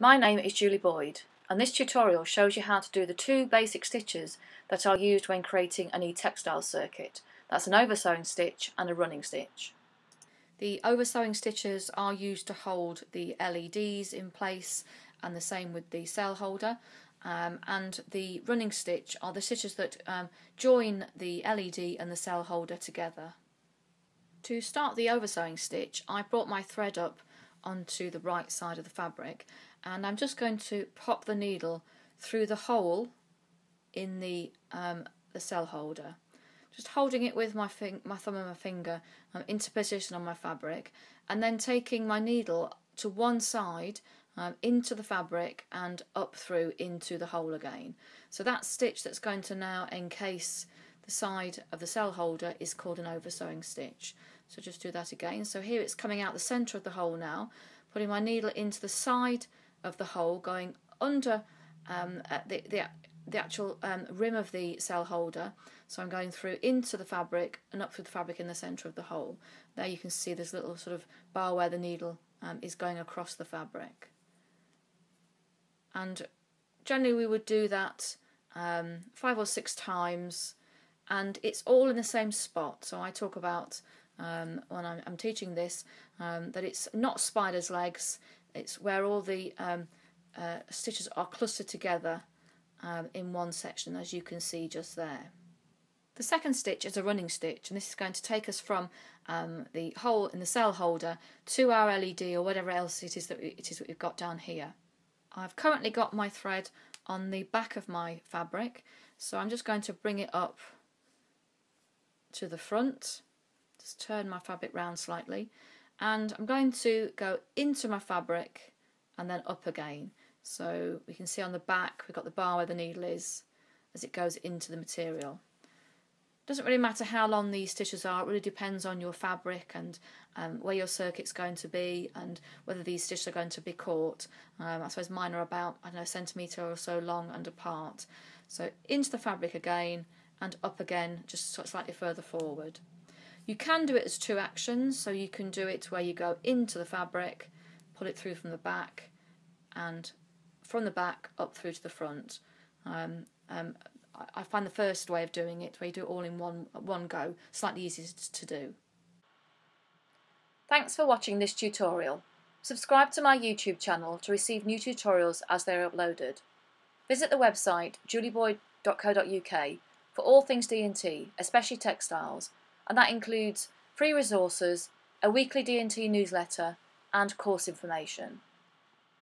My name is Julie Boyd, and this tutorial shows you how to do the two basic stitches that are used when creating an e-textile circuit. That's an over-sewing stitch and a running stitch. The over-sewing stitches are used to hold the LEDs in place, and the same with the cell holder. And the running stitch are the stitches that join the LED and the cell holder together. To start the over-sewing stitch, I brought my thread up onto the right side of the fabric, and I'm just going to pop the needle through the hole in the cell holder, just holding it with my thumb and my finger into position on my fabric, and then taking my needle to one side into the fabric and up through into the hole again. So that stitch that's going to now encase the side of the cell holder is called an over-sewing stitch. So just do that again. So here it's coming out the centre of the hole now, putting my needle into the side of the hole, going under the actual rim of the cell holder. So I'm going through into the fabric and up through the fabric in the centre of the hole. There you can see this little sort of bar where the needle is going across the fabric. And generally we would do that 5 or 6 times, and it's all in the same spot. So I talk about when I'm teaching this, that it's not spider's legs, it's where all the stitches are clustered together in one section, as you can see just there. The second stitch is a running stitch, and this is going to take us from the hole in the cell holder to our LED or whatever else it is that we've got down here. I've currently got my thread on the back of my fabric, so I'm just going to bring it up to the front. Just turn my fabric round slightly, and I'm going to go into my fabric and then up again. So we can see on the back we've got the bar where the needle is as it goes into the material. It doesn't really matter how long these stitches are, it really depends on your fabric and where your circuit's going to be and whether these stitches are going to be caught. I suppose mine are about, I don't know, a centimetre or so long and apart. So into the fabric again and up again, just slightly further forward. You can do it as two actions, so you can do it where you go into the fabric, pull it through from the back, and from the back up through to the front. I find the first way of doing it, where you do it all in one go, slightly easier to do. Thanks for watching this tutorial. Subscribe to my YouTube channel to receive new tutorials as they are uploaded. Visit the website julieboyd.co.uk for all things D&T, especially textiles, and that includes free resources, a weekly D&T newsletter, and course information.